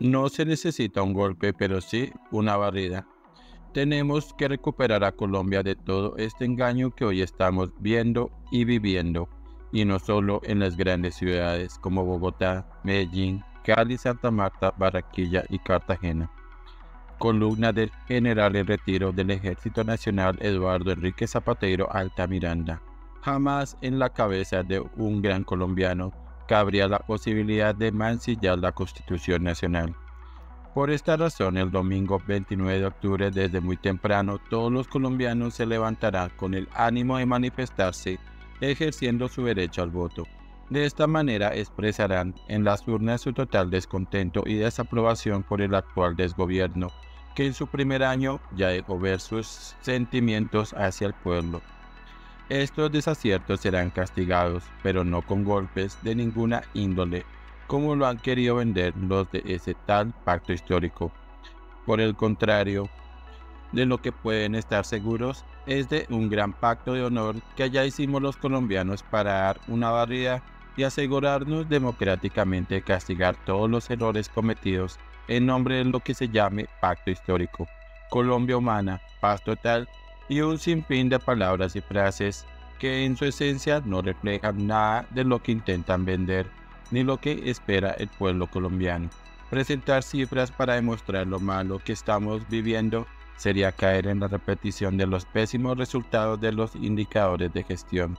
No se necesita un golpe, pero sí una barrida. Tenemos que recuperar a Colombia de todo este engaño que hoy estamos viendo y viviendo, y no solo en las grandes ciudades como Bogotá, Medellín, Cali, Santa Marta, Barranquilla y Cartagena. Columna del general en retiro del Ejército Nacional Eduardo Enrique Zapateiro Altamiranda. Jamás en la cabeza de un gran colombiano cabría la posibilidad de mancillar la Constitución Nacional. Por esta razón, el domingo 29 de octubre, desde muy temprano, todos los colombianos se levantarán con el ánimo de manifestarse, ejerciendo su derecho al voto. De esta manera expresarán en las urnas su total descontento y desaprobación por el actual desgobierno, que en su primer año ya dejó ver sus sentimientos hacia el pueblo. Estos desaciertos serán castigados, pero no con golpes de ninguna índole, como lo han querido vender los de ese tal pacto histórico. Por el contrario, de lo que pueden estar seguros es de un gran pacto de honor que ya hicimos los colombianos para dar una barrida y asegurarnos democráticamente de castigar todos los errores cometidos en nombre de lo que se llame pacto histórico, Colombia humana, paz total y un sinfín de palabras y frases que en su esencia no reflejan nada de lo que intentan vender ni lo que espera el pueblo colombiano. Presentar cifras para demostrar lo malo que estamos viviendo sería caer en la repetición de los pésimos resultados de los indicadores de gestión.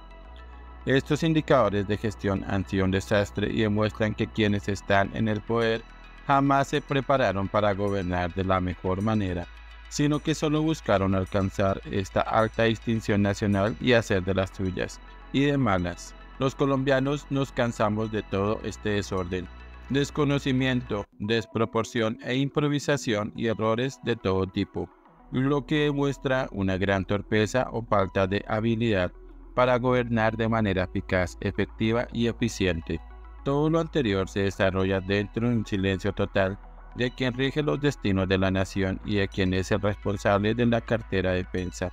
Estos indicadores de gestión han sido un desastre y demuestran que quienes están en el poder jamás se prepararon para gobernar de la mejor manera, sino que solo buscaron alcanzar esta alta distinción nacional y hacer de las suyas, y de malas. Los colombianos nos cansamos de todo este desorden, desconocimiento, desproporción e improvisación y errores de todo tipo, lo que demuestra una gran torpeza o falta de habilidad para gobernar de manera eficaz, efectiva y eficiente. Todo lo anterior se desarrolla dentro de un silencio total de quien rige los destinos de la nación y de quien es el responsable de la cartera de defensa,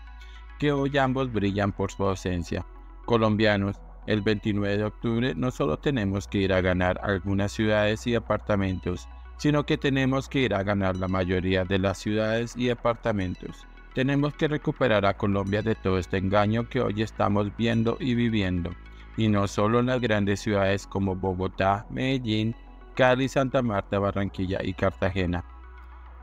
que hoy ambos brillan por su ausencia. Colombianos, el 29 de octubre no solo tenemos que ir a ganar algunas ciudades y departamentos, sino que tenemos que ir a ganar la mayoría de las ciudades y departamentos. Tenemos que recuperar a Colombia de todo este engaño que hoy estamos viendo y viviendo, y no solo en las grandes ciudades como Bogotá, Medellín, Cali, Santa Marta, Barranquilla y Cartagena.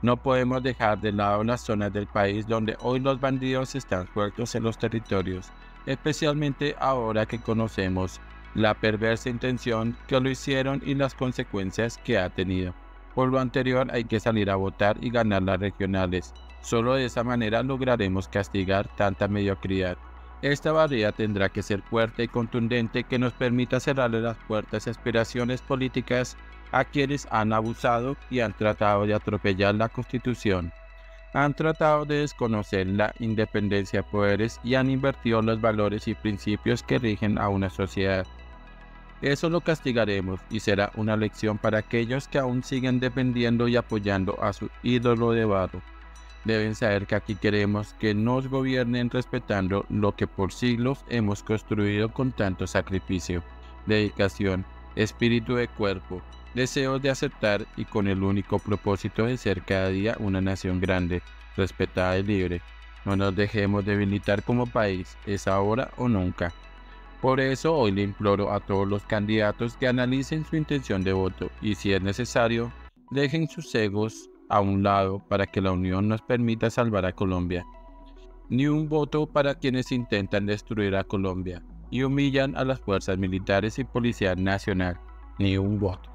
No podemos dejar de lado las zonas del país donde hoy los bandidos están sueltos en los territorios, especialmente ahora que conocemos la perversa intención que lo hicieron y las consecuencias que ha tenido. Por lo anterior, hay que salir a votar y ganar las regionales. Solo de esa manera lograremos castigar tanta mediocridad. Esta barrera tendrá que ser fuerte y contundente, que nos permita cerrarle las puertas a aspiraciones políticas a quienes han abusado y han tratado de atropellar la Constitución. Han tratado de desconocer la independencia de poderes y han invertido los valores y principios que rigen a una sociedad. Eso lo castigaremos y será una lección para aquellos que aún siguen dependiendo y apoyando a su ídolo de barro. Deben saber que aquí queremos que nos gobiernen respetando lo que por siglos hemos construido con tanto sacrificio, dedicación, espíritu de cuerpo, deseos de aceptar y con el único propósito de ser cada día una nación grande, respetada y libre. No nos dejemos debilitar como país, es ahora o nunca. Por eso hoy le imploro a todos los candidatos que analicen su intención de voto y, si es necesario, dejen sus egos a un lado para que la unión nos permita salvar a Colombia. Ni un voto para quienes intentan destruir a Colombia y humillan a las fuerzas militares y policía nacional. Ni un voto.